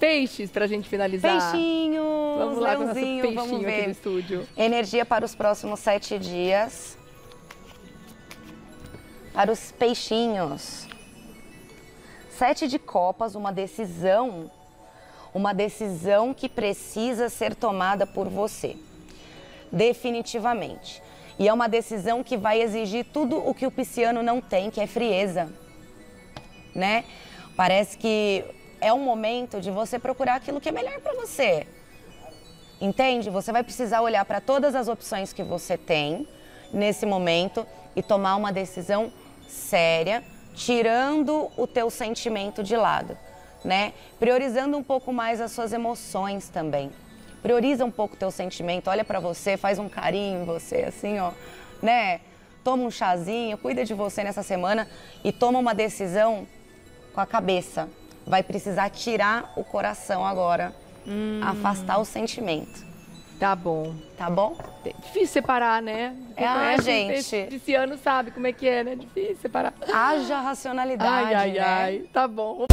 peixes pra gente finalizar. Peixinhos, vamos lá, leãozinho, com o nosso peixinho aqui no estúdio. Energia para os próximos 7 dias. Para os peixinhos. 7 de copas, uma decisão. Uma decisão que precisa ser tomada por você. Definitivamente. E é uma decisão que vai exigir tudo o que o pisciano não tem, que é frieza. Né? Parece que é um momento de você procurar aquilo que é melhor para você. Entende? Você vai precisar olhar para todas as opções que você tem nesse momento e tomar uma decisão séria, tirando o teu sentimento de lado, né? Priorizando um pouco mais as suas emoções também. Prioriza um pouco o teu sentimento, olha para você, faz um carinho em você, assim, ó, né? Toma um chazinho, cuida de você nessa semana e toma uma decisão com a cabeça. Vai precisar tirar o coração agora, afastar o sentimento. Tá bom. Tá bom? É difícil separar, né? Gente. Esse ano sabe como é que é, né? Difícil separar. Haja racionalidade, ai, ai, né? Ai, tá bom.